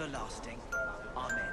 everlasting. Amen.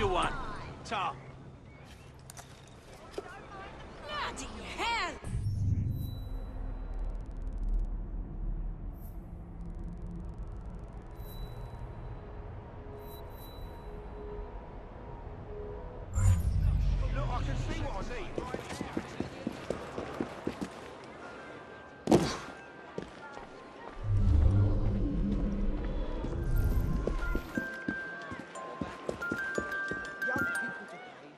you one, Tom. Bloody hell! Look, I can see what I need.